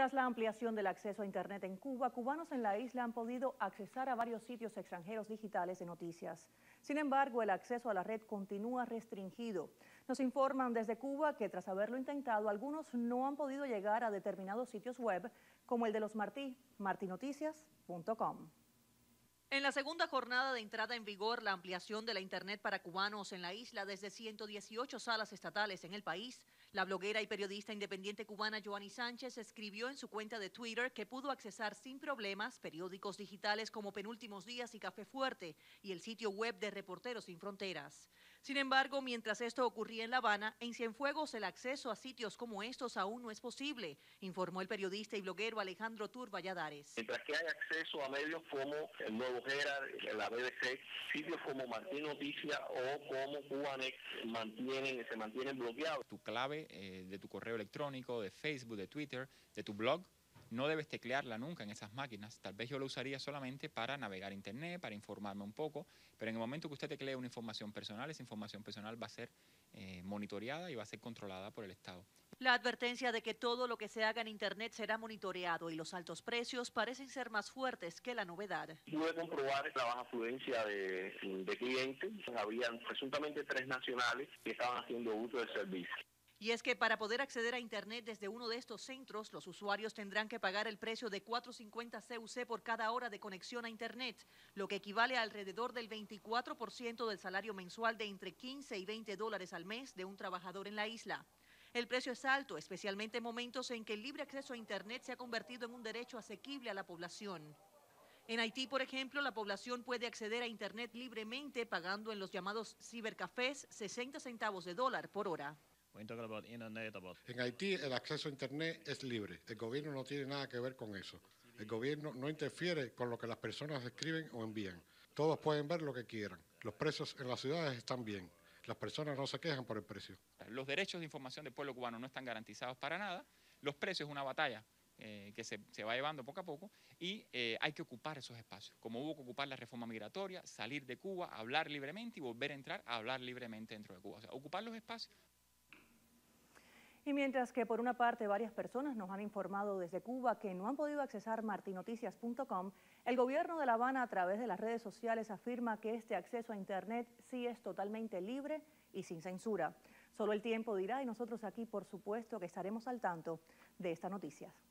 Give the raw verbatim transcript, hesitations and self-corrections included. Tras la ampliación del acceso a Internet en Cuba, cubanos en la isla han podido accesar a varios sitios extranjeros digitales de noticias. Sin embargo, el acceso a la red continúa restringido. Nos informan desde Cuba que tras haberlo intentado, algunos no han podido llegar a determinados sitios web, como el de los Martí, martinoticias punto com. En la segunda jornada de entrada en vigor, la ampliación de la Internet para cubanos en la isla desde ciento dieciocho salas estatales en el país, la bloguera y periodista independiente cubana Joani Sánchez escribió en su cuenta de Twitter que pudo accesar sin problemas periódicos digitales como Penúltimos Días y Café Fuerte y el sitio web de Reporteros Sin Fronteras. Sin embargo, mientras esto ocurría en La Habana, en Cienfuegos el acceso a sitios como estos aún no es posible, informó el periodista y bloguero Alejandro Tur Valladares. Mientras que hay acceso a medios como el Nuevo Gera, la B B C, sitios como Martí Noticias o como Cubanet mantienen, se mantienen bloqueados. Tu clave eh, de tu correo electrónico, de Facebook, de Twitter, de tu blog, no debes teclearla nunca en esas máquinas. Tal vez yo lo usaría solamente para navegar Internet, para informarme un poco, pero en el momento que usted teclee una información personal, esa información personal va a ser eh, monitoreada y va a ser controlada por el Estado. La advertencia de que todo lo que se haga en Internet será monitoreado y los altos precios parecen ser más fuertes que la novedad. Pude comprobar la baja afluencia de, de clientes. Habían presuntamente tres nacionales que estaban haciendo uso del servicio. Y es que para poder acceder a Internet desde uno de estos centros, los usuarios tendrán que pagar el precio de cuatro cincuenta C U C por cada hora de conexión a Internet, lo que equivale a alrededor del veinticuatro por ciento del salario mensual de entre quince y veinte dólares al mes de un trabajador en la isla. El precio es alto, especialmente en momentos en que el libre acceso a Internet se ha convertido en un derecho asequible a la población. En Haití, por ejemplo, la población puede acceder a Internet libremente pagando en los llamados cibercafés sesenta centavos de dólar por hora. En Haití el acceso a Internet es libre, el gobierno no tiene nada que ver con eso. El gobierno no interfiere con lo que las personas escriben o envían. Todos pueden ver lo que quieran. Los precios en las ciudades están bien. Las personas no se quejan por el precio. Los derechos de información del pueblo cubano no están garantizados para nada. Los precios es una batalla eh, que se, se va llevando poco a poco y eh, hay que ocupar esos espacios. Como hubo que ocupar la reforma migratoria, salir de Cuba, hablar libremente y volver a entrar a hablar libremente dentro de Cuba. O sea, ocupar los espacios. Y mientras que por una parte varias personas nos han informado desde Cuba que no han podido accesar martinoticias punto com, el gobierno de La Habana a través de las redes sociales afirma que este acceso a Internet sí es totalmente libre y sin censura. Solo el tiempo dirá y nosotros aquí por supuesto que estaremos al tanto de estas noticias.